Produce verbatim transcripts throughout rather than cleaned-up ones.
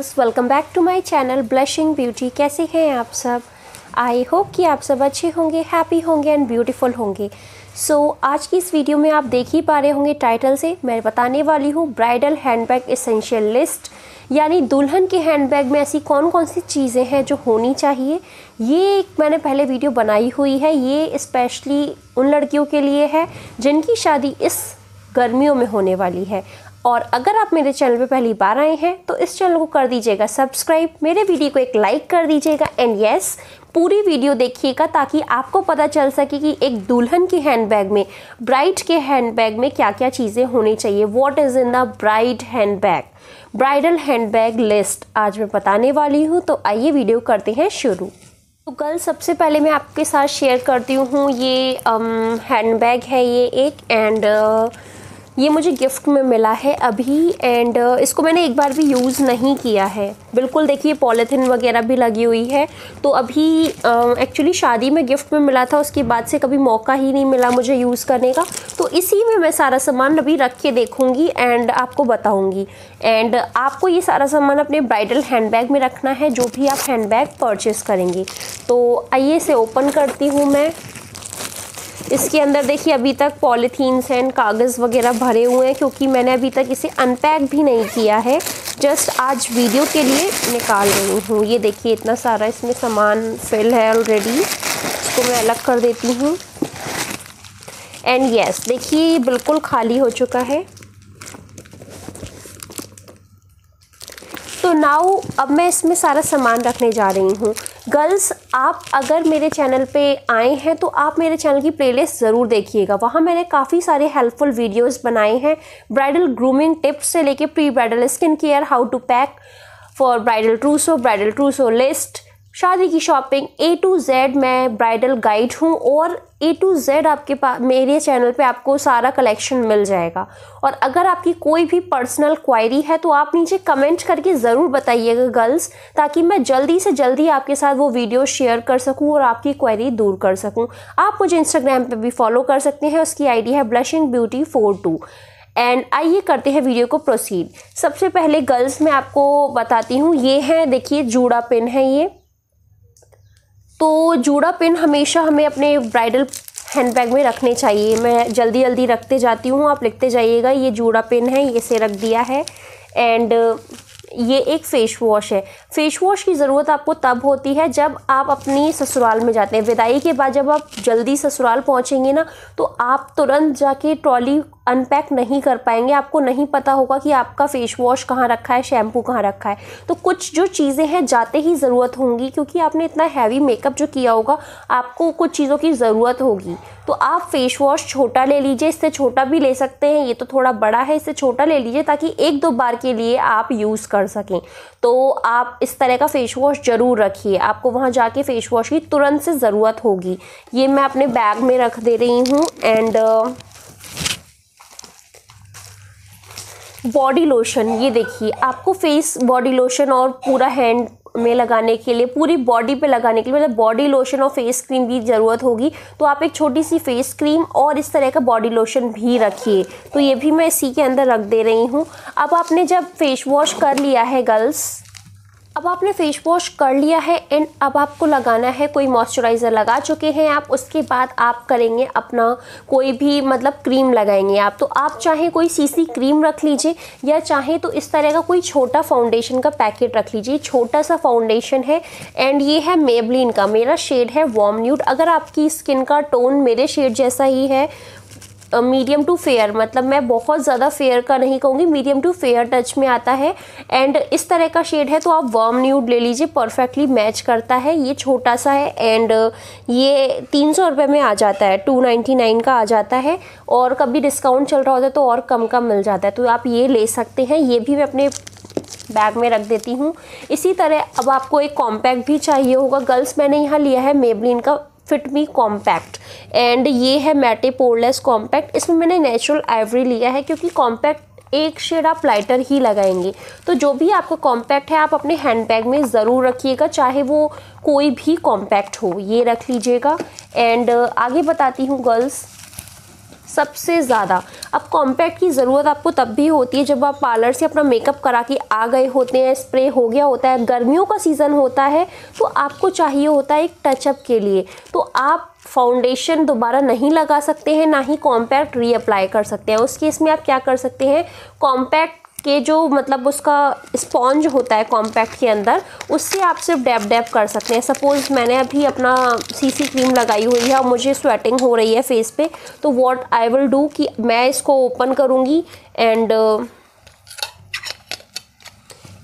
Girls, welcome back to my channel blushing beauty. कैसे हैं आप सब? आई होप कि आप सब अच्छे होंगे, हैप्पी होंगे एंड ब्यूटीफुल होंगे। सो so, आज की इस वीडियो में आप देख ही पा रहे होंगे टाइटल से, मैं बताने वाली हूँ ब्राइडल हैंडबैग एसेंशियल लिस्ट, यानी दुल्हन के हैंडबैग में ऐसी कौन कौन सी चीज़ें हैं जो होनी चाहिए। ये मैंने पहले वीडियो बनाई हुई है, ये स्पेशली उन लड़कियों के लिए है जिनकी शादी इस गर्मियों में होने वाली है। और अगर आप मेरे चैनल पे पहली बार आए हैं तो इस चैनल को कर दीजिएगा सब्सक्राइब, मेरे वीडियो को एक लाइक कर दीजिएगा एंड यस पूरी वीडियो देखिएगा ताकि आपको पता चल सके कि एक दुल्हन के हैंडबैग में, ब्राइड के हैंडबैग में क्या क्या चीज़ें होनी चाहिए। What is in the bride handbag, bridal handbag list आज मैं बताने वाली हूँ। तो आइए वीडियो करते हैं शुरू। तो गर्ल्स, सबसे पहले मैं आपके साथ शेयर करती हूँ, ये हैंडबैग है ये एक, एंड ये मुझे गिफ्ट में मिला है अभी, एंड इसको मैंने एक बार भी यूज़ नहीं किया है। बिल्कुल देखिए पॉलीथिन वगैरह भी लगी हुई है। तो अभी एक्चुअली शादी में गिफ्ट में मिला था, उसके बाद से कभी मौका ही नहीं मिला मुझे यूज़ करने का। तो इसी में मैं सारा सामान अभी रख के देखूँगी एंड आपको बताऊँगी। एंड आपको ये सारा सामान अपने ब्राइडल हैंडबैग में रखना है जो भी आप हैंडबैग परचेस करेंगे। तो आइए इसे ओपन करती हूँ मैं। इसके अंदर देखिए अभी तक पॉलीथीन्स एंड कागज़ वगैरह भरे हुए हैं, क्योंकि मैंने अभी तक इसे अनपैक भी नहीं किया है, जस्ट आज वीडियो के लिए निकाल रही हूँ। ये देखिए इतना सारा इसमें सामान फिल है ऑलरेडी, इसको मैं अलग कर देती हूँ। एंड यस देखिए ये बिल्कुल खाली हो चुका है। तो नाउ अब मैं इसमें सारा सामान रखने जा रही हूँ। गर्ल्स, आप अगर मेरे चैनल पे आए हैं तो आप मेरे चैनल की प्लेलिस्ट ज़रूर देखिएगा, वहाँ मैंने काफ़ी सारे हेल्पफुल वीडियोस बनाए हैं, ब्राइडल ग्रूमिंग टिप्स से लेके pre bridal skin care, how to pack for bridal trousseau, bridal trousseau list, शादी की शॉपिंग, ए टू जेड मैं ब्राइडल गाइड हूँ। और ए टू जेड आपके पास मेरे चैनल पे आपको सारा कलेक्शन मिल जाएगा। और अगर आपकी कोई भी पर्सनल क्वायरी है तो आप नीचे कमेंट करके ज़रूर बताइएगा गर्ल्स, ताकि मैं जल्दी से जल्दी आपके साथ वो वीडियो शेयर कर सकूं और आपकी क्वायरी दूर कर सकूं। आप मुझे इंस्टाग्राम पे भी फॉलो कर सकते हैं, उसकी आई डी है blushing beauty four two. And आइए करते हैं वीडियो को प्रोसीड। सबसे पहले गर्ल्स मैं आपको बताती हूँ, ये है देखिए जूड़ा पिन है ये। तो जूड़ा पिन हमेशा हमें अपने ब्राइडल हैंडबैग में रखने चाहिए। मैं जल्दी जल्दी रखते जाती हूँ, आप लिखते जाइएगा। ये जूड़ा पिन है, इसे रख दिया है। एंड ये एक फ़ेस वॉश है। फ़ेस वॉश की ज़रूरत आपको तब होती है जब आप अपनी ससुराल में जाते हैं, विदाई के बाद जब आप जल्दी ससुराल पहुँचेंगे ना, तो आप तुरंत जाके ट्रॉली अनपैक नहीं कर पाएंगे, आपको नहीं पता होगा कि आपका फ़ेस वॉश कहाँ रखा है, शैम्पू कहाँ रखा है। तो कुछ जो चीज़ें हैं जाते ही ज़रूरत होंगी, क्योंकि आपने इतना हैवी मेकअप जो किया होगा आपको कुछ चीज़ों की ज़रूरत होगी। तो आप फ़ेस वॉश छोटा ले लीजिए, इससे छोटा भी ले सकते हैं, ये तो थोड़ा बड़ा है, इससे छोटा ले लीजिए ताकि एक दो बार के लिए आप यूज़ कर सकें। तो आप इस तरह का फ़ेस वॉश ज़रूर रखिए, आपको वहाँ जाके फ़ेस वॉश की तुरंत से ज़रूरत होगी। ये मैं अपने बैग में रख दे रही हूँ। एंड बॉडी लोशन, ये देखिए आपको फेस बॉडी लोशन और पूरा हैंड में लगाने के लिए, पूरी बॉडी पे लगाने के लिए, मतलब बॉडी लोशन और फेस क्रीम भी ज़रूरत होगी। तो आप एक छोटी सी फेस क्रीम और इस तरह का बॉडी लोशन भी रखिए। तो ये भी मैं इसी के अंदर रख दे रही हूँ। अब आपने जब फेस वॉश कर लिया है गर्ल्स, अब आपने फेस वॉश कर लिया है एंड अब आपको लगाना है, कोई मॉइस्चराइज़र लगा चुके हैं आप, उसके बाद आप करेंगे अपना कोई भी मतलब क्रीम लगाएंगे आप। तो आप चाहे कोई सीसी क्रीम रख लीजिए, या चाहे तो इस तरह का कोई छोटा फाउंडेशन का पैकेट रख लीजिए। छोटा सा फाउंडेशन है एंड ये है मेबलिन का, मेरा शेड है वार्म न्यूड। अगर आपकी स्किन का टोन मेरे शेड जैसा ही है, मीडियम टू फेयर, मतलब मैं बहुत ज़्यादा फेयर का नहीं कहूँगी, मीडियम टू फेयर टच में आता है एंड इस तरह का शेड है, तो आप वार्म न्यूड ले लीजिए, परफेक्टली मैच करता है। ये छोटा सा है एंड ये तीन सौ रुपये में आ जाता है, टू नाइन्टी नाइन का आ जाता है, और कभी डिस्काउंट चल रहा होता है तो और कम का मिल जाता है। तो आप ये ले सकते हैं, ये भी मैं अपने बैग में रख देती हूँ। इसी तरह अब आपको एक कॉम्पैक्ट भी चाहिए होगा गर्ल्स। मैंने यहाँ लिया है मेबलिन का फिट मी कॉम्पैक्ट एंड ये है मैटे पोरलेस कॉम्पैक्ट। इसमें मैंने नेचुरल आइवरी लिया है, क्योंकि कॉम्पैक्ट एक शेड आप लाइटर ही लगाएंगे। तो जो भी आपका कॉम्पैक्ट है आप अपने हैंडबैग में ज़रूर रखिएगा, चाहे वो कोई भी कॉम्पैक्ट हो, ये रख लीजिएगा। एंड आगे बताती हूँ गर्ल्स, सबसे ज़्यादा। अब कॉम्पैक्ट की ज़रूरत आपको तब भी होती है जब आप पार्लर से अपना मेकअप करा के आ गए होते हैं, स्प्रे हो गया होता है, गर्मियों का सीज़न होता है तो आपको चाहिए होता है एक टचअप के लिए। तो आप फाउंडेशन दोबारा नहीं लगा सकते हैं, ना ही कॉम्पैक्ट रीअप्लाई कर सकते हैं। उस केस में आप क्या कर सकते हैं, कॉम्पैक्ट के जो मतलब उसका स्पॉन्ज होता है कॉम्पैक्ट के अंदर, उससे आप सिर्फ डैब डैब कर सकते हैं। सपोज़ मैंने अभी अपना सीसी क्रीम लगाई हुई है और मुझे स्वेटिंग हो रही है फेस पे, तो व्हाट आई विल डू कि मैं इसको ओपन करूँगी एंड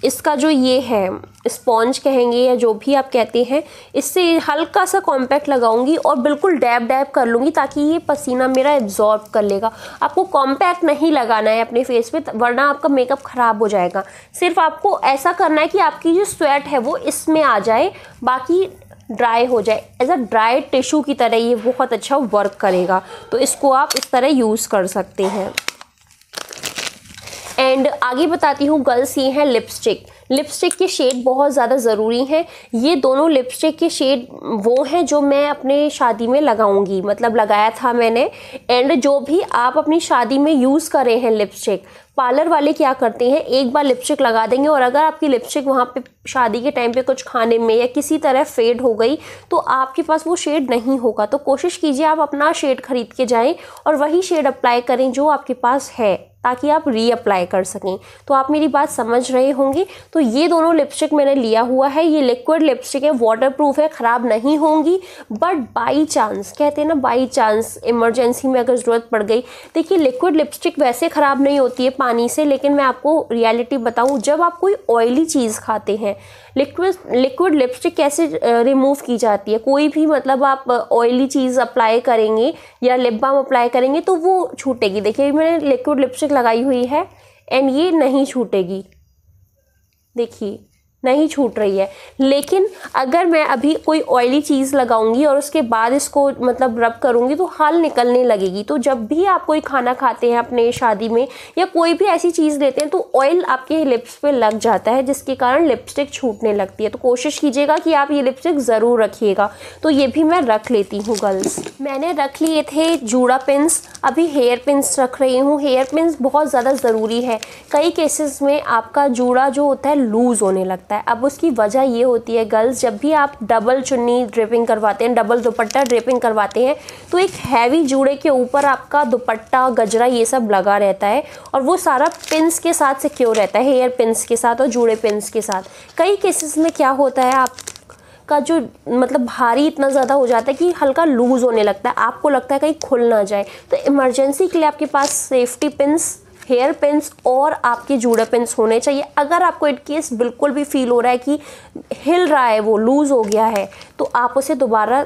इसका जो ये है स्पॉन्ज कहेंगे या जो भी आप कहते हैं, इससे हल्का सा कॉम्पैक्ट लगाऊंगी और बिल्कुल डैब डैब कर लूँगी ताकि ये पसीना मेरा एब्जॉर्ब कर लेगा। आपको कॉम्पैक्ट नहीं लगाना है अपने फेस पे, वरना आपका मेकअप ख़राब हो जाएगा। सिर्फ आपको ऐसा करना है कि आपकी जो स्वेट है वो इसमें आ जाए, बाकी ड्राई हो जाए। एज अ ड्राई टिश्यू की तरह ये बहुत अच्छा वर्क करेगा, तो इसको आप इस तरह यूज़ कर सकते हैं। एंड आगे बताती हूँ गर्ल्स, ये हैं लिपस्टिक। लिपस्टिक के शेड बहुत ज़्यादा ज़रूरी हैं। ये दोनों लिपस्टिक के शेड वो हैं जो मैं अपने शादी में लगाऊंगी, मतलब लगाया था मैंने। एंड जो भी आप अपनी शादी में यूज़ कर रहे हैं लिपस्टिक, पार्लर वाले क्या करते हैं एक बार लिपस्टिक लगा देंगे और अगर आपकी लिपस्टिक वहाँ पे शादी के टाइम पे कुछ खाने में या किसी तरह फेड हो गई तो आपके पास वो शेड नहीं होगा। तो कोशिश कीजिए आप अपना शेड ख़रीद के जाएँ और वही शेड अप्लाई करें जो आपके पास है, ताकि आप रीअप्लाई कर सकें। तो आप मेरी बात समझ रहे होंगे। तो ये दोनों लिपस्टिक मैंने लिया हुआ है, ये लिक्विड लिपस्टिक है, वाटरप्रूफ है, ख़राब नहीं होंगी। बट बाई चांस, कहते हैं ना बाई चांस, इमरजेंसी में अगर ज़रूरत पड़ गई, देखिए लिक्विड लिपस्टिक वैसे ख़राब नहीं होती है पानी से, लेकिन मैं आपको रियलिटी बताऊँ, जब आप कोई ऑयली चीज़ खाते हैं, लिक्विड लिक्विड लिपस्टिक कैसे रिमूव की जाती है, कोई भी मतलब आप ऑयली चीज़ अप्लाई करेंगे या लिप बाम अप्लाई करेंगे तो वो छूटेगी। देखिए मैंने लिक्विड लिपस्टिक लगाई हुई है एंड ये नहीं छूटेगी, देखिए नहीं छूट रही है। लेकिन अगर मैं अभी कोई ऑयली चीज़ लगाऊंगी और उसके बाद इसको मतलब रब करूंगी तो हाल निकलने लगेगी। तो जब भी आप कोई खाना खाते हैं अपने शादी में या कोई भी ऐसी चीज़ लेते हैं तो ऑयल आपके लिप्स पे लग जाता है, जिसके कारण लिपस्टिक छूटने लगती है। तो कोशिश कीजिएगा कि आप ये लिपस्टिक ज़रूर रखिएगा। तो ये भी मैं रख लेती हूँ गर्ल्स। मैंने रख लिए थे जूड़ा पिन्स, अभी हेयर पिन्स रख रही हूँ। हेयर पिन्स बहुत ज़्यादा ज़रूरी है। कई केसेस में आपका जूड़ा जो होता है लूज़ होने लगता है। अब उसकी वजह ये होती है गर्ल्स, जब भी आप डबल चुन्नी ड्रेपिंग करवाते हैं, डबल दुपट्टा ड्रेपिंग करवाते हैं, तो एक हैवी जूड़े के ऊपर आपका दुपट्टा, गजरा ये सब लगा रहता है और वो सारा पिन्स के साथ सिक्योर रहता है, हेयर पिन्स के साथ और जूड़े पिन्स के साथ। कई केसेस में क्या होता है आप का जो मतलब भारी इतना ज़्यादा हो जाता है कि हल्का लूज़ होने लगता है, आपको लगता है कहीं खुल ना जाए। तो इमरजेंसी के लिए आपके पास सेफ्टी पिन्स, हेयर पिन्स और आपके जूड़ा पिन्स होने चाहिए। अगर आपको इन केस बिल्कुल भी फील हो रहा है कि हिल रहा है, वो लूज़ हो गया है, तो आप उसे दोबारा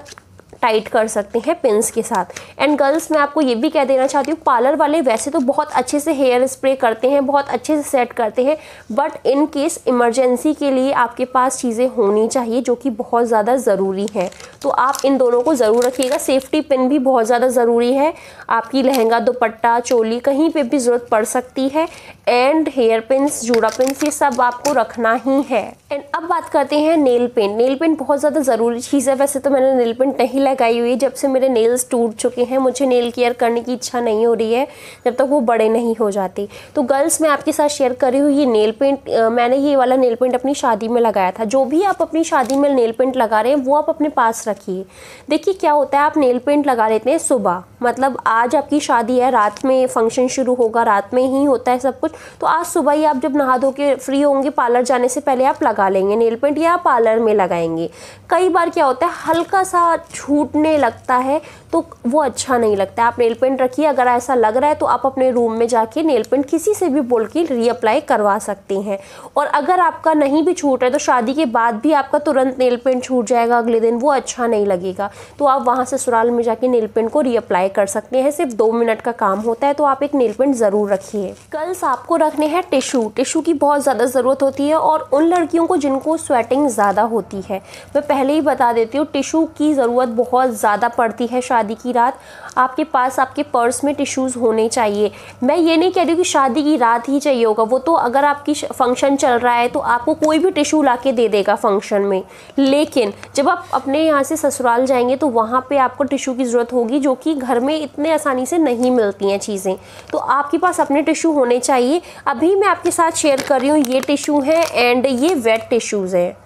टाइट कर सकते हैं पिन्स के साथ। एंड गर्ल्स मैं आपको ये भी कह देना चाहती हूँ, पार्लर वाले वैसे तो बहुत अच्छे से हेयर स्प्रे करते हैं, बहुत अच्छे से सेट करते हैं, बट इन केस इमरजेंसी के लिए आपके पास चीज़ें होनी चाहिए जो कि बहुत ज़्यादा ज़रूरी हैं। तो आप इन दोनों को ज़रूर रखिएगा। सेफ्टी पिन भी बहुत ज़्यादा ज़रूरी है, आपकी लहंगा, दुपट्टा, चोली कहीं पर भी ज़रूरत पड़ सकती है। एंड हेयर पिन्स, जूड़ा पिन्स ये सब आपको रखना ही है। एंड अब बात करते हैं नेल पेंट। नेल पेंट बहुत ज़्यादा ज़रूरी चीज़ है। वैसे तो मैंने नेल पेंट नहीं लगाई हुई, जब से मेरे नेल्स टूट चुके हैं मुझे नेल केयर करने की इच्छा नहीं हो रही है जब तक वो बड़े नहीं हो जाते। तो गर्ल्स मैं आपके साथ शेयर कर रही हूँ ये नेल पेंट। मैंने ये वाला नेल पेंट अपनी शादी में लगाया था। जो भी आप अपनी शादी में नेल पेंट लगा रहे हैं वो आप अपने पास रखिए। देखिए क्या होता है, आप नेल पेंट लगा लेते हैं सुबह, मतलब आज आपकी शादी है, रात में फंक्शन शुरू होगा, रात में ही होता है सब कुछ, तो आज सुबह ही आप जब नहा धो के फ्री होंगे पार्लर जाने से पहले आप लगा लेंगे नेल पेंट या पार्लर में लगाएंगे। कई बार क्या होता है हल्का सा छूटने लगता है तो वो अच्छा नहीं लगता। आप नेल पेंट रखिए, अगर ऐसा लग रहा है तो आप अपने रूम में जाके नेल पेंट किसी से भी बोल के रीअप्लाई करवा सकते हैं। और अगर आपका नहीं भी छूट रहा है तो शादी के बाद भी आपका तुरंत नेल पेंट छूट जाएगा अगले दिन, वो अच्छा नहीं लगेगा। तो आप वहाँ से ससुराल में जाके नेल पेंट को रीअप्लाई कर सकते हैं, सिर्फ दो मिनट का काम होता है। तो आप एक नेल पेंट ज़रूर रखिए। गर्ल्स आपको रखने हैं टिशू। टिशू की बहुत ज़्यादा ज़रूरत होती है और उन लड़कियों को जिनको स्वेटिंग ज़्यादा होती है। मैं पहले ही बता देती हूँ टिशू की ज़रूरत बहुत बहुत ज़्यादा पड़ती है शादी की रात। आपके पास आपके पर्स में टिश्यूज़ होने चाहिए। मैं ये नहीं कह रही कि शादी की रात ही चाहिए होगा, वो तो अगर आपकी फंक्शन चल रहा है तो आपको कोई भी टिश्यू ला के दे देगा फंक्शन में, लेकिन जब आप अपने यहाँ से ससुराल जाएंगे तो वहाँ पे आपको टिश्यू की ज़रूरत होगी, जो कि घर में इतने आसानी से नहीं मिलती हैं चीज़ें। तो आपके पास अपने टिश्यू होने चाहिए। अभी मैं आपके साथ शेयर कर रही हूँ, ये टिश्यू है एंड ये वेट टिश्यूज़ हैं,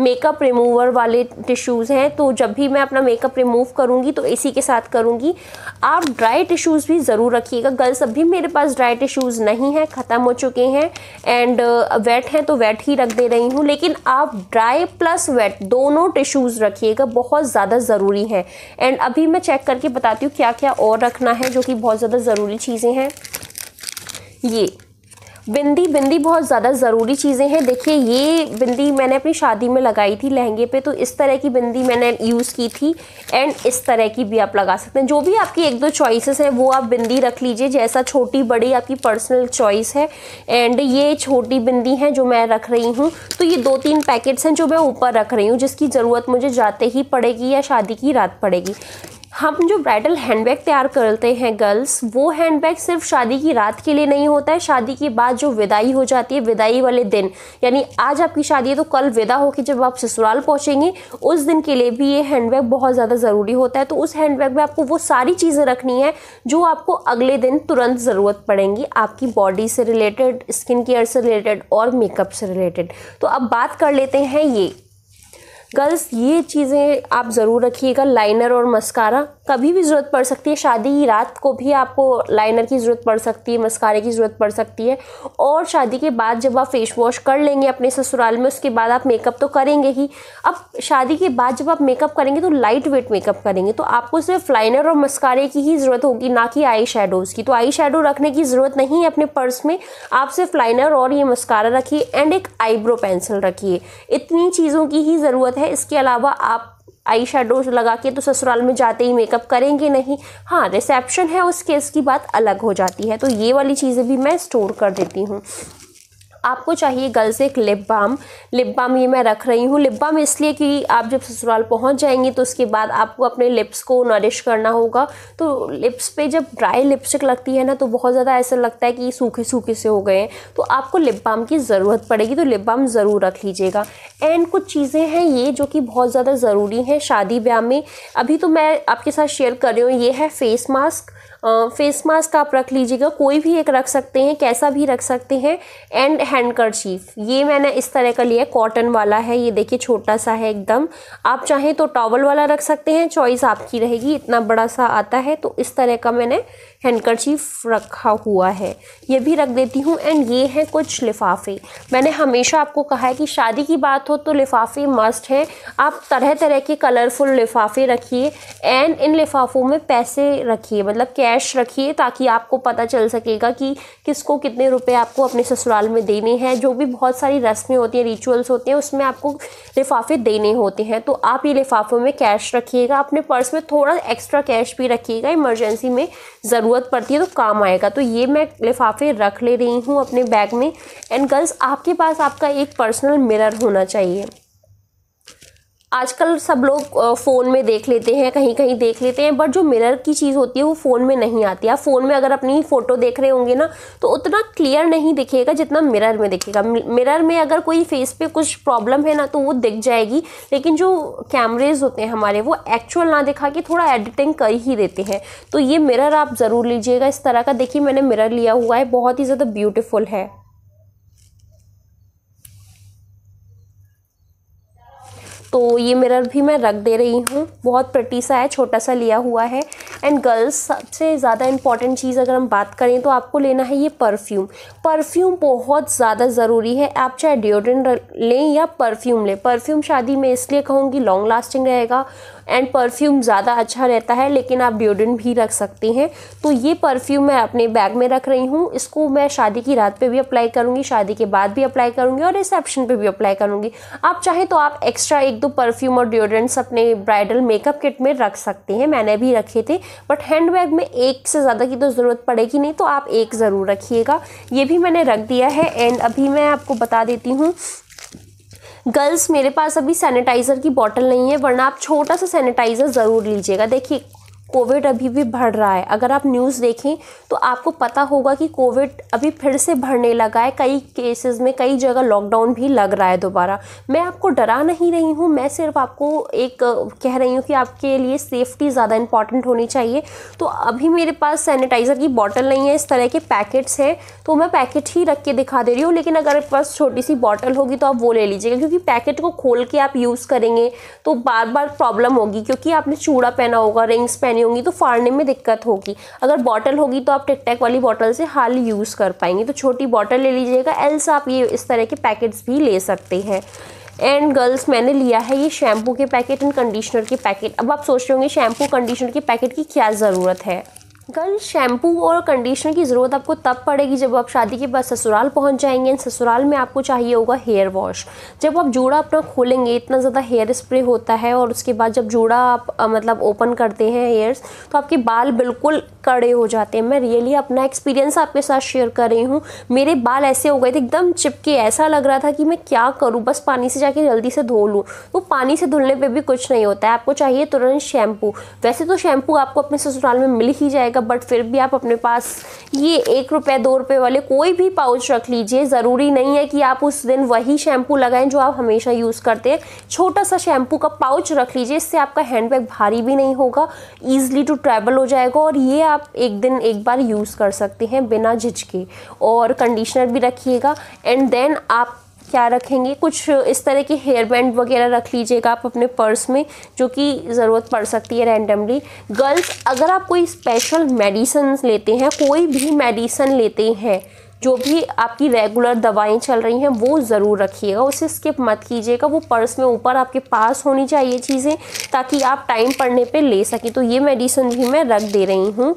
मेकअप रिमूवर वाले टिश्यूज़ हैं। तो जब भी मैं अपना मेकअप रिमूव करूँगी तो इसी के साथ करूँगी। आप ड्राई टिश्यूज़ भी ज़रूर रखिएगा। गर्ल्स, अभी मेरे पास ड्राई टिश्यूज़ नहीं हैं, ख़त्म हो चुके हैं एंड वेट हैं तो वेट ही रख दे रही हूँ, लेकिन आप ड्राई प्लस वेट दोनों टिश्यूज़ रखिएगा, बहुत ज़्यादा ज़रूरी है। एंड अभी मैं चेक करके बताती हूँ क्या क्या और रखना है, जो कि बहुत ज़्यादा ज़रूरी चीज़ें हैं। ये बिंदी, बिंदी बहुत ज़्यादा ज़रूरी चीज़ें हैं। देखिए, ये बिंदी मैंने अपनी शादी में लगाई थी लहंगे पे, तो इस तरह की बिंदी मैंने यूज़ की थी एंड इस तरह की भी आप लगा सकते हैं। जो भी आपकी एक दो चॉइसेस हैं वो आप बिंदी रख लीजिए, जैसा छोटी बड़ी आपकी पर्सनल चॉइस है। एंड ये छोटी बिंदी हैं जो मैं रख रही हूँ, तो ये दो तीन पैकेट्स हैं जो मैं ऊपर रख रही हूँ, जिसकी ज़रूरत मुझे जाते ही पड़ेगी या शादी की रात पड़ेगी। हम जो ब्राइडल हैंडबैग तैयार करते हैं गर्ल्स, वो हैंडबैग सिर्फ शादी की रात के लिए नहीं होता है। शादी के बाद जो विदाई हो जाती है, विदाई वाले दिन, यानी आज आपकी शादी है तो कल विदा होकर जब आप ससुराल पहुंचेंगे, उस दिन के लिए भी ये हैंडबैग बहुत ज़्यादा ज़रूरी होता है। तो उस हैंडबैग में आपको वो सारी चीज़ें रखनी है जो आपको अगले दिन तुरंत ज़रूरत पड़ेंगी, आपकी बॉडी से रिलेटेड, स्किन केयर से रिलेटेड और मेकअप से रिलेटेड। तो अब बात कर लेते हैं ये गर्ल्स, ये चीज़ें आप ज़रूर रखिएगा। लाइनर और मस्कारा कभी भी ज़रूरत पड़ सकती है, शादी की रात को भी आपको लाइनर की ज़रूरत पड़ सकती है, मस्कारे की ज़रूरत पड़ सकती है। और शादी के बाद जब आप फेस वॉश कर लेंगे अपने ससुराल में, उसके बाद आप मेकअप तो करेंगे ही। अब शादी के बाद जब आप मेकअप करेंगे तो लाइट वेट मेकअप करेंगे, तो आपको सिर्फ लाइनर और मस्कारे की ही ज़रूरत होगी, ना कि आई शेडोज़ की। तो आई शेडो रखने की ज़रूरत नहीं है अपने पर्स में, आप सिर्फ लाइनर और ये मस्कारा रखिए एंड एक आईब्रो पेंसिल रखिए। इतनी चीज़ों की ही ज़रूरत है। इसके अलावा आप आई शेडो लगा के तो ससुराल में जाते ही मेकअप करेंगे नहीं। हाँ, रिसेप्शन है उस केस की बात अलग हो जाती है। तो ये वाली चीज़ें भी मैं स्टोर कर देती हूँ। आपको चाहिए गर्ल्स एक लिप बाम। लिप बाम ये मैं रख रही हूँ, लिप बाम इसलिए कि आप जब ससुराल पहुँच जाएंगे तो उसके बाद आपको अपने लिप्स को नरिश करना होगा। तो लिप्स पे जब ड्राई लिपस्टिक लगती है ना, तो बहुत ज़्यादा ऐसा लगता है कि सूखे सूखे से हो गए हैं, तो आपको लिप बाम की ज़रूरत पड़ेगी, तो लिप बाम ज़रूर रख लीजिएगा। एंड कुछ चीज़ें हैं ये जो कि बहुत ज़्यादा ज़रूरी हैं शादी ब्याह में। अभी तो मैं आपके साथ शेयर कर रही हूँ। ये है फेस मास्क। फेस मास्क आप रख लीजिएगा, कोई भी एक रख सकते हैं, कैसा भी रख सकते हैं। एंड हैंडकरचीफ, ये मैंने इस तरह का लिया है, कॉटन वाला है, ये देखिए छोटा सा है एकदम। आप चाहें तो टॉवल वाला रख सकते हैं, चॉइस आपकी रहेगी। इतना बड़ा सा आता है, तो इस तरह का मैंने हैंडकरचीफ रखा हुआ है, ये भी रख देती हूँ। एंड ये है कुछ लिफाफे। मैंने हमेशा आपको कहा है कि शादी की बात हो तो लिफाफे मस्ट हैं। आप तरह तरह के कलरफुल लिफाफे रखिए एंड इन लिफाफों में पैसे रखिए, मतलब कैश रखिए, ताकि आपको पता चल सकेगा कि किसको कितने रुपए आपको अपने ससुराल में देने हैं। जो भी बहुत सारी रस्में होती हैं, रिचुअल्स होते हैं, उसमें आपको लिफाफे देने होते हैं, तो आप ये लिफाफों में कैश रखिएगा। अपने पर्स में थोड़ा एक्स्ट्रा कैश भी रखिएगा, इमरजेंसी में ज़रूरत पड़ती है तो काम आएगा। तो ये मैं लिफाफे रख ले रही हूँ अपने बैग में। एंड गर्ल्स, आपके पास आपका एक पर्सनल मिरर होना चाहिए। आजकल सब लोग फ़ोन में देख लेते हैं, कहीं कहीं देख लेते हैं, बट जो मिरर की चीज़ होती है वो फ़ोन में नहीं आती। आप फ़ोन में अगर अपनी फ़ोटो देख रहे होंगे ना, तो उतना क्लियर नहीं दिखेगा जितना मिरर में दिखेगा। मिरर में अगर कोई फेस पे कुछ प्रॉब्लम है ना, तो वो दिख जाएगी, लेकिन जो कैमरेज़ होते हैं हमारे, वो एक्चुअल ना दिखा के थोड़ा एडिटिंग कर ही देते हैं। तो ये मिरर आप ज़रूर लीजिएगा इस तरह का। देखिए, मैंने मिरर लिया हुआ है, बहुत ही ज़्यादा ब्यूटीफुल है। तो ये मिरर भी मैं रख दे रही हूँ, बहुत प्रिटी सा है, छोटा सा लिया हुआ है। एंड गर्ल्स, सबसे ज़्यादा इम्पॉर्टेंट चीज़ अगर हम बात करें तो आपको लेना है ये परफ्यूम। परफ्यूम बहुत ज़्यादा ज़रूरी है। आप चाहे डिओड्रेंट लें या परफ्यूम लें, परफ्यूम शादी में इसलिए कहूँगी लॉन्ग लास्टिंग रहेगा एंड परफ्यूम ज़्यादा अच्छा रहता है, लेकिन आप डिओड्रेंट भी रख सकते हैं। तो ये परफ्यूम मैं अपने बैग में रख रही हूँ। इसको मैं शादी की रात पे भी अप्लाई करूँगी, शादी के बाद भी अप्लाई करूँगी और रिसेप्शन पे भी अप्लाई करूँगी। आप चाहें तो आप एक्स्ट्रा एक दो परफ्यूम और डिओड्रेंट्स अपने ब्राइडल मेकअप किट में रख सकते हैं, मैंने भी रखे थे, बट हैंड बैग में एक से ज़्यादा की तो ज़रूरत पड़ेगी नहीं, तो आप एक ज़रूर रखिएगा। ये भी मैंने रख दिया है। एंड अभी मैं आपको बता देती हूँ गर्ल्स मेरे पास अभी सैनिटाइज़र की बॉटल नहीं है, वरना आप छोटा सा सैनिटाइज़र ज़रूर लीजिएगा। देखिए कोविड अभी भी बढ़ रहा है, अगर आप न्यूज़ देखें तो आपको पता होगा कि कोविड अभी फिर से बढ़ने लगा है, कई केसेस में कई जगह लॉकडाउन भी लग रहा है दोबारा। मैं आपको डरा नहीं रही हूँ, मैं सिर्फ आपको एक कह रही हूँ कि आपके लिए सेफ्टी ज़्यादा इंपॉर्टेंट होनी चाहिए। तो अभी मेरे पास सैनिटाइज़र की बॉटल नहीं है, इस तरह के पैकेट्स हैं तो मैं पैकेट ही रख के दिखा दे रही हूँ, लेकिन अगर आपके पास छोटी सी बॉटल होगी तो आप वो ले लीजिएगा, क्योंकि पैकेट को खोल के आप यूज़ करेंगे तो बार बार प्रॉब्लम होगी, क्योंकि आपने चूड़ा पहना होगा, रिंग्स पहनी होंगी तो फाड़ने में दिक्कत होगी। अगर बॉटल होगी तो आप टिक टैक वाली बॉटल से हाल यूज़ कर पाएंगे, तो छोटी बॉटल ले लीजिएगा। एल्स आप ये इस तरह के पैकेट्स भी ले सकते हैं। एंड गर्ल्स मैंने लिया है ये शैम्पू के पैकेट एंड कंडीशनर के पैकेट। अब आप सोच रहे होंगे शैम्पू कंडीशनर के पैकेट की क्या ज़रूरत है। गर्ल्स शैम्पू और कंडीशनर की ज़रूरत आपको तब पड़ेगी जब आप शादी के बाद ससुराल पहुंच जाएंगे। ससुराल में आपको चाहिए होगा हेयर वॉश। जब आप जूड़ा अपना खोलेंगे, इतना ज़्यादा हेयर स्प्रे होता है, और उसके बाद जब जूड़ा आप आ, मतलब ओपन करते हैं हेयर्स, तो आपके बाल बिल्कुल कड़े हो जाते हैं। मैं रियली अपना एक्सपीरियंस आपके साथ शेयर कर रही हूँ। मेरे बाल ऐसे हो गए थे, एकदम चिपके, ऐसा लग रहा था कि मैं क्या करूँ, बस पानी से जाके जल्दी से धो लूँ। तो पानी से धुलने पर भी कुछ नहीं होता है, आपको चाहिए तुरंत शैम्पू। वैसे तो शैम्पू आपको अपने ससुराल में मिल ही जाएगा, बट फिर भी आप अपने पास ये एक रुपये दो रुपये वाले कोई भी पाउच रख लीजिए। ज़रूरी नहीं है कि आप उस दिन वही शैम्पू लगाएं जो आप हमेशा यूज़ करते हैं। छोटा सा शैम्पू का पाउच रख लीजिए, इससे आपका हैंडबैग भारी भी नहीं होगा, ईजिली टू ट्रैवल हो जाएगा, और ये आप एक दिन एक बार यूज़ कर सकते हैं बिना झिझके। और कंडीशनर भी रखिएगा। एंड देन आप क्या रखेंगे, कुछ इस तरह के हेयर बैंड वगैरह रख लीजिएगा आप अपने पर्स में, जो कि ज़रूरत पड़ सकती है रैंडमली। गर्ल्स अगर आप कोई स्पेशल मेडिसिन लेते हैं, कोई भी मेडिसिन लेते हैं, जो भी आपकी रेगुलर दवाएं चल रही हैं वो ज़रूर रखिएगा, उसे स्किप मत कीजिएगा। वो पर्स में ऊपर आपके पास होनी चाहिए चीज़ें, ताकि आप टाइम पड़ने पर ले सकें। तो ये मेडिसिन भी मैं रख दे रही हूँ।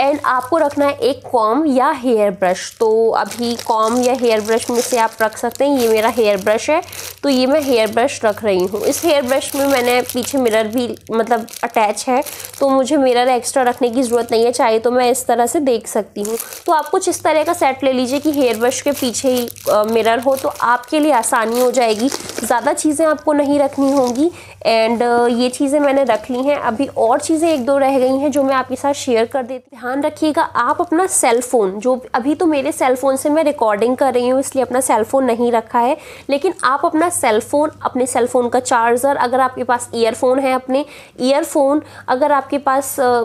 एंड आपको रखना है एक कॉम या हेयर ब्रश। तो अभी कॉम या हेयर ब्रश में से आप रख सकते हैं। ये मेरा हेयर ब्रश है, तो ये मैं हेयर ब्रश रख रही हूँ। इस हेयर ब्रश में मैंने पीछे मिरर भी मतलब अटैच है, तो मुझे मिरर एक्स्ट्रा रखने की ज़रूरत नहीं है, चाहे तो मैं इस तरह से देख सकती हूँ। तो आप कुछ इस तरह का सेट ले लीजिए कि हेयर ब्रश के पीछे ही मिरर हो, तो आपके लिए आसानी हो जाएगी, ज़्यादा चीज़ें आपको नहीं रखनी होंगी। एंड ये चीज़ें मैंने रख ली हैं, अभी और चीज़ें एक दो रह गई हैं जो मैं आपके साथ शेयर कर देती हूँ। ध्यान रखिएगा आप अपना सेल फ़ोन, जो अभी तो मेरे सेल फ़ोन से मैं रिकॉर्डिंग कर रही हूँ इसलिए अपना सेल फ़ोन नहीं रखा है, लेकिन आप अपना सेल फ़ोन, अपने सेल फ़ोन का चार्जर, अगर आपके पास ईयरफोन है अपने ईयरफोन, अगर आपके पास आ,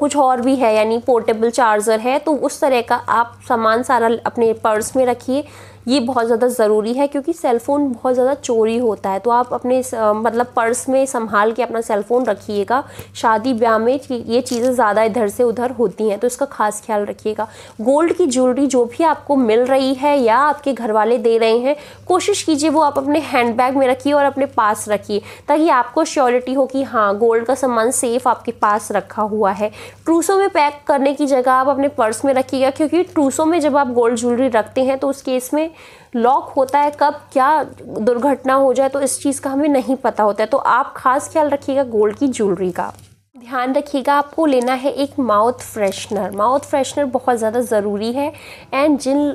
कुछ और भी है यानी पोर्टेबल चार्जर है, तो उस तरह का आप सामान सारा अपने पर्स में रखिए। ये बहुत ज़्यादा ज़रूरी है क्योंकि सेल फ़ोन बहुत ज़्यादा चोरी होता है, तो आप अपने मतलब पर्स में संभाल के अपना सेल फ़ोन रखिएगा। शादी ब्याह में ये चीज़ें ज़्यादा इधर से उधर होती हैं, तो इसका खास ख्याल रखिएगा। गोल्ड की ज्वेलरी जो भी आपको मिल रही है या आपके घर वाले दे रहे हैं, कोशिश कीजिए वो आप अपने हैंडबैग में रखिए और अपने पास रखिए, ताकि आपको श्योरिटी हो कि हाँ गोल्ड का सामान सेफ़ आपके पास रखा हुआ है। ट्रूसों में पैक करने की जगह आप अपने पर्स में रखिएगा, क्योंकि ट्रूसों में जब आप गोल्ड ज्वेलरी रखते हैं तो उस केस में लॉक होता है, कब क्या दुर्घटना हो जाए तो इस चीज़ का हमें नहीं पता होता है, तो आप खास ख्याल रखिएगा गोल्ड की ज्वेलरी का। ध्यान रखिएगा आपको लेना है एक माउथ फ्रेशनर। माउथ फ्रेशनर बहुत ज़्यादा ज़रूरी है। एंड जिन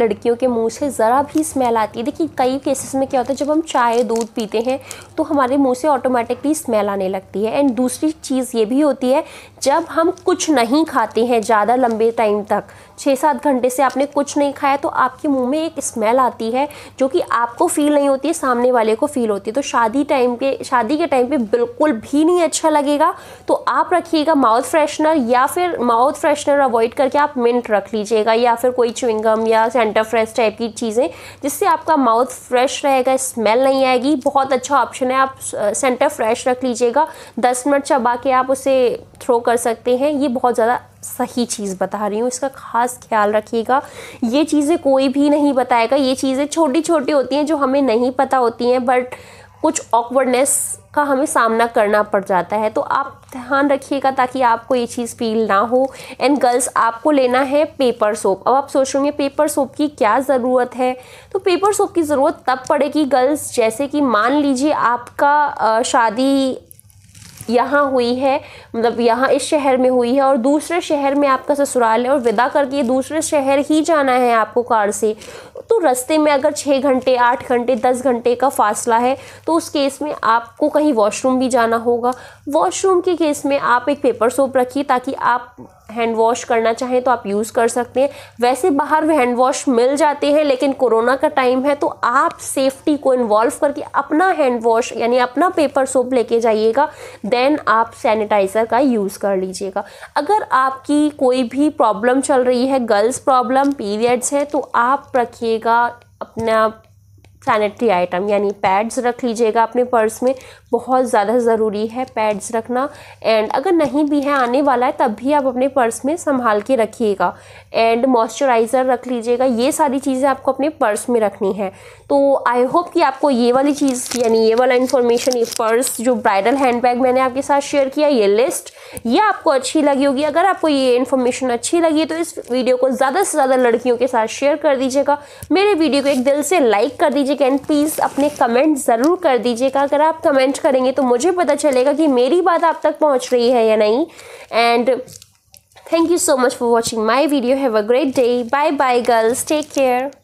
लड़कियों के मुंह से ज़रा भी स्मेल आती है, देखिए कई केसेस में क्या होता है, जब हम चाय दूध पीते हैं तो हमारे मुंह से ऑटोमेटिकली स्मेल आने लगती है। एंड दूसरी चीज़ ये भी होती है, जब हम कुछ नहीं खाते हैं ज़्यादा लंबे टाइम तक, छः सात घंटे से आपने कुछ नहीं खाया, तो आपके मुंह में एक स्मेल आती है जो कि आपको फ़ील नहीं होती है, सामने वाले को फ़ील होती है। तो शादी टाइम पे शादी के टाइम पे बिल्कुल भी नहीं अच्छा लगेगा, तो आप रखिएगा माउथ फ्रेशनर, या फिर माउथ फ्रेशनर अवॉइड करके आप मिंट रख लीजिएगा, या फिर कोई च्युइंगम या सेंटर फ्रेश टाइप की चीज़ें, जिससे आपका माउथ फ्रेश रहेगा, स्मेल नहीं आएगी। बहुत अच्छा ऑप्शन है, आप सेंटर फ्रेश रख लीजिएगा, दस मिनट चबा के आप उसे थ्रो कर सकते हैं। ये बहुत ज़्यादा सही चीज़ बता रही हूँ, इसका खास ख्याल रखिएगा। ये चीज़ें कोई भी नहीं बताएगा, ये चीज़ें छोटी छोटी होती हैं जो हमें नहीं पता होती हैं, बट कुछ ऑकवर्डनेस का हमें सामना करना पड़ जाता है, तो आप ध्यान रखिएगा ताकि आपको ये चीज़ फील ना हो। एंड गर्ल्स आपको लेना है पेपर सोप। अब आप सोच रहे होंगे पेपर सोप की क्या ज़रूरत है, तो पेपर सोप की ज़रूरत तब पड़ेगी गर्ल्स, जैसे कि मान लीजिए आपका शादी यहाँ हुई है, मतलब यहाँ इस शहर में हुई है और दूसरे शहर में आपका ससुराल है और विदा करके दूसरे शहर ही जाना है आपको कार से, तो रास्ते में अगर छः घंटे आठ घंटे दस घंटे का फासला है तो उस केस में आपको कहीं वॉशरूम भी जाना होगा। वॉशरूम के केस में आप एक पेपर सोप रखिए ताकि आप हैंड वॉश करना चाहें तो आप यूज़ कर सकते हैं। वैसे बाहर हैंड वॉश मिल जाते हैं लेकिन कोरोना का टाइम है तो आप सेफ्टी को इन्वॉल्व करके अपना हैंड वॉश यानी अपना पेपर सोप लेके जाइएगा, देन आप सैनिटाइज़र का यूज़ कर लीजिएगा। अगर आपकी कोई भी प्रॉब्लम चल रही है, गर्ल्स प्रॉब्लम, पीरियड्स है, तो आप रखिएगा अपना सैनिटरी आइटम यानी पैड्स रख लीजिएगा अपने पर्स में, बहुत ज़्यादा ज़रूरी है पैड्स रखना। एंड अगर नहीं भी है, आने वाला है, तब भी आप अपने पर्स में संभाल के रखिएगा। एंड मॉइस्चराइज़र रख लीजिएगा। ये सारी चीज़ें आपको अपने पर्स में रखनी है। तो आई होप कि आपको ये वाली चीज़ यानी ये वाला इन्फॉर्मेशन, ये पर्स जो ब्राइडल हैंडबैग मैंने आपके साथ शेयर किया, ये लिस्ट ये आपको अच्छी लगी होगी। अगर आपको ये इन्फॉर्मेशन अच्छी लगी तो इस वीडियो को ज़्यादा से ज़्यादा लड़कियों के साथ शेयर कर दीजिएगा। मेरे वीडियो को एक दिल से लाइक कर दीजिए एंड प्लीज़ अपने कमेंट ज़रूर कर दीजिएगा। अगर आप कमेंट करेंगे तो मुझे पता चलेगा कि मेरी बात आप तक पहुंच रही है या नहीं। And thank you so much for watching my video. Have a great day. Bye bye girls, take care.